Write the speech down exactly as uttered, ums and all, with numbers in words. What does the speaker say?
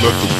Let the